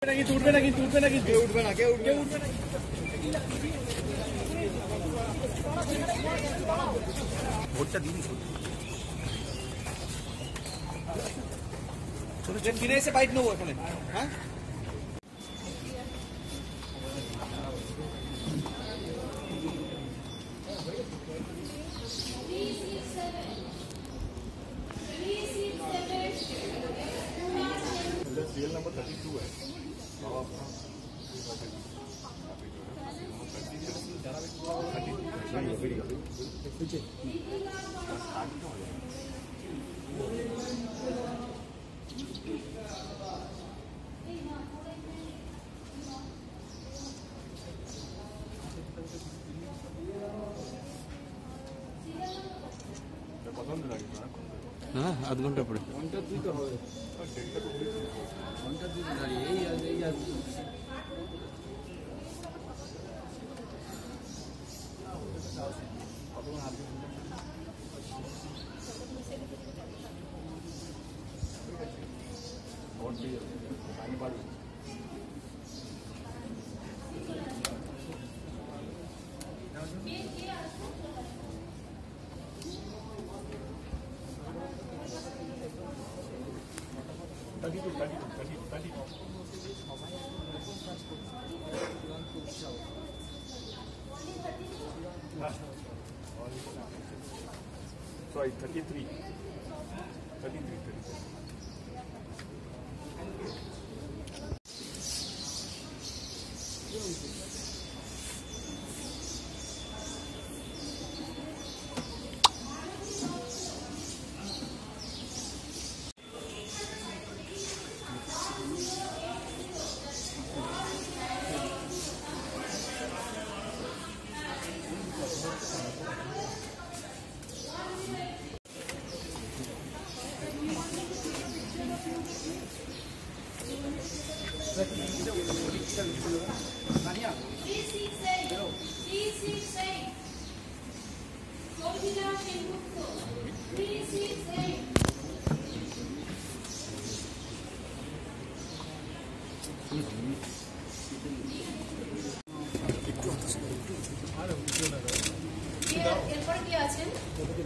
से बाइट नो हाँ सीरियल नंबर 32 है। हाँ आध घंटा पड़े Sorry, 33. 33.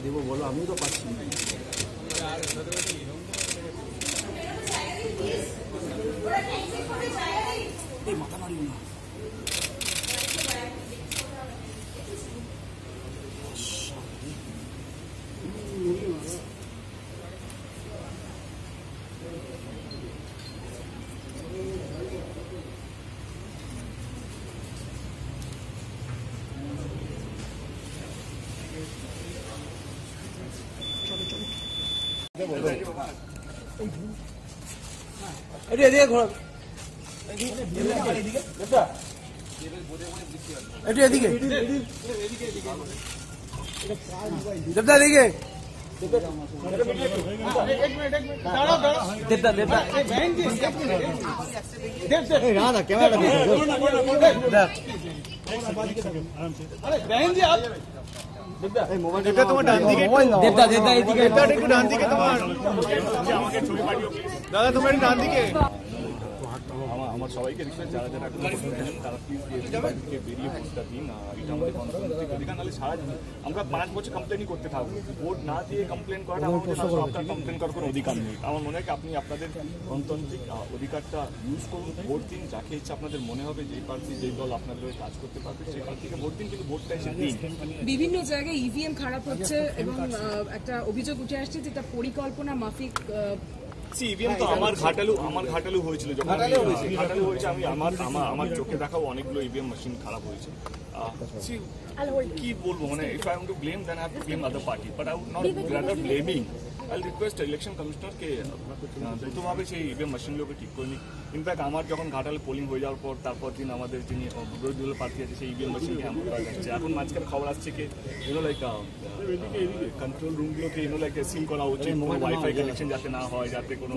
देव बोलो हमें तो पास माता मारी अरे अरे घोड़ा अरे अधिक देवता देखिए देवता देवता देवता कैमरा अरे बहन जी आप বিভিন্ন জায়গায় ইভিএম খারাপ হচ্ছে এবং একটা অভিযোগ উঠে আসছে যেটা পরিকল্পনা মাফিক सी इवीएम तो আমার ঘাটালু হয়েছিল যখন ঘাটালু হয়েছে আমি আমার চোখে দেখাও অনেকগুলো ইভিএম মেশিন খারাপ হয়েছে सी কি বলবো মানে if I want to blame then I have to blame other party but I would not rather blaming I request election commissioner के দ্রুতভাবে সেই ইভিএম মেশিনগুলোকে ঠিক করে নি ইনফ্যাক্ট আমার যখন ঘাটালে পোলিং হয়ে যাওয়ার পর তারপর দিন আমাদের যিনি বিরোধী দলের প্রার্থী আছে সেই ইভিএম মেশিন হ্যাম করা হচ্ছে এখন মাঝখানে খবর আসছে কি লাইক কন্ট্রোল রুমগুলোকে লাইক সিল করা হচ্ছে ওয়াইফাই কানেকশন যাতে না হয় যাতে কোনো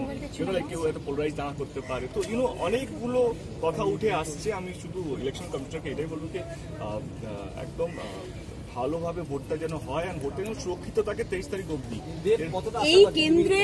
লাইক কেউ এত পোলারাইজ না করতে পারে তো অনেকগুলো কথা উঠে আসছে আমি শুধু ইলেকশন কমিশনকে এটাই বলবো যে একদম ভালোভাবে ভোটটা যেন হয় আর ভোটে সুরক্ষিত থাকে 23 তারিখ অবধি। এই কেন্দ্রে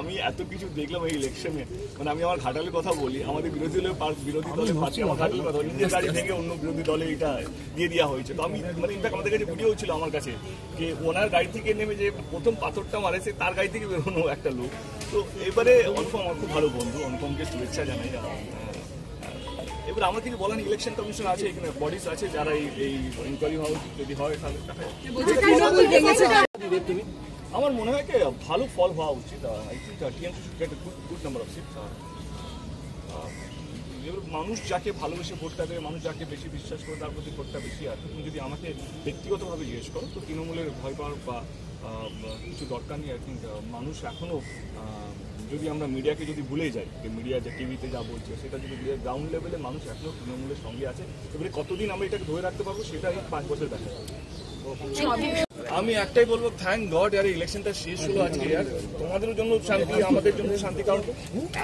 আমি এত কিছু দেখলাম এই ইলেকশনে, মানে আমি আমার ঘাটালের কথা বলি, আমাদের বিরোধী দলের পার্টি আমার ঘাটালের কথা নিজের গাড়ি থেকে অন্য বিরোধী দলে এটা দিয়ে দেওয়া হয়েছে। তো আমি মানে ইনফ্যাক্ট আমাদের কাছে ভিডিও ছিল আমার কাছে যে ওনার গাড়ি থেকে নেমে যে প্রথম পাথরটা মারেছে তার গাড়ি থেকে বেরোনো একটা লোক। তো এবারে অনুপম আমার খুব ভালো বন্ধু, অনুপমকে শুভেচ্ছা জানাই। এবার আমার কিছু বলেন, ইলেকশন কমিশন আছে, এখানে বডিস আছে যারা এই ইনকোয়ারি হাউস যদি হয় তাহলে আমার মনে হয় কি ভালো ফল হওয়া উচিত। I think TMC should get a good number of seats. মানুষ যাকে ভালোবেসে ভোটটা দেবে, মানুষ যাকে বেশি বিশ্বাস করে তার প্রতি ভোটটা বেশি আছে। তুমি যদি আমাকে ব্যক্তিগতভাবে জিজ্ঞেস করো তো তৃণমূলের ভয় পাওয়ার বা কিছু দরকার নেই। আই থিঙ্ক মানুষ এখনও যদি আমরা মিডিয়াকে যদি ভুলে যাই, মিডিয়া যে টিভিতে যা বলছে সেটা যদি গ্রাউন্ড লেভেলে মানুষ এখনও তৃণমূলের সঙ্গে আছে, এবারে কতদিন আমরা এটাকে ধরে রাখতে পারবো সেটা এই 5 বছর দেখা যাবে। আমি একটাই বলবো, থ্যাংক গড আর ইলেকশনটা শেষ হলো আজকে। আর তোমাদের জন্য শান্তি, আমাদের জন্য শান্তি, কারণ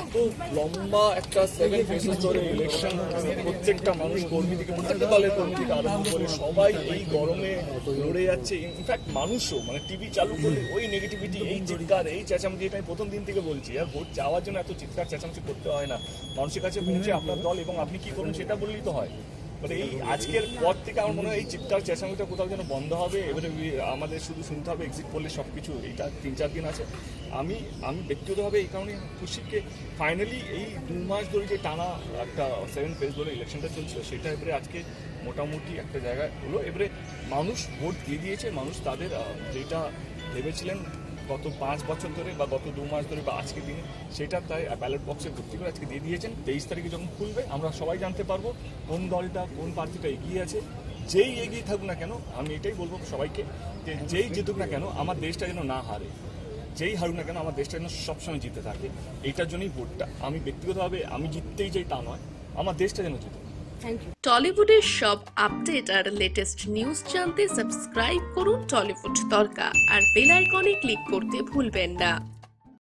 এত লম্বা একটা 7 ফেজেস ধরে ইলেকশন, প্রত্যেকটা মানুষ কর্মী থেকে প্রত্যেকটা দলের কর্মী থেকে আরম্ভ করে সবাই এই গরমে লড়ে যাচ্ছে। ইনফ্যাক্ট মানুষও মানে টিভি চালু করলে ওই নেগেটিভিটি, এই চিৎকার, এই চেঁচামেচি, এটা আমি প্রথম দিন থেকে বলছি আর ভোট চাওয়ার জন্য এত চিৎকার চেঁচামেচি করতে হয় না। মানুষের কাছে পৌঁছে আপনার দল এবং আপনি কি করুন সেটা বললেই তো হয়। মানে এই আজকের পর থেকে আমার মনে হয় এই চিৎকার চেঁচামেচিটা কোথাও যেন বন্ধ হবে। এবারে আমাদের শুধু শুনতে হবে এক্সিট করলে সব কিছু, এইটা 3-4 দিন আছে। আমি ব্যক্তিগতভাবে এই কারণে খুশিকে ফাইনালি এই 2 মাস ধরে যে টানা একটা 7 ফেজ ধরে ইলেকশনটা চলছিল সেটা এবারে আজকে মোটামুটি একটা জায়গায় হলো। এবারে মানুষ ভোট দিয়ে দিয়েছে, মানুষ তাদের যেটা ভেবেছিলেন গত 5 বছর ধরে বা গত 2 মাস ধরে বা আজকে দিনে সেটা তাই ব্যালট বক্সে ভর্তি করে আজকে দিয়ে দিয়েছেন। 23 তারিখে যখন খুলবে আমরা সবাই জানতে পারবো কোন দলটা কোন প্রার্থীটা এগিয়ে আছে। যেই এগিয়ে থাকুক না কেন আমি এটাই বলবো সবাইকে যে যেই জিতুক না কেন আমার দেশটা যেন না হারে, যেই হারুক না কেন আমার দেশটা যেন সবসময় জিতে থাকে। এইটার জন্যই ভোটটা আমি ব্যক্তিগতভাবে আমি জিততেই চাই তা নয়, আমার দেশটা যেন জিতে। টলিউডের সব আপডেট আর লেটেস্ট নিউজ জানতে সাবস্ক্রাইব করুন টলিউড তরকা আর বেল আইকনে ক্লিক করতে ভুলবেন না।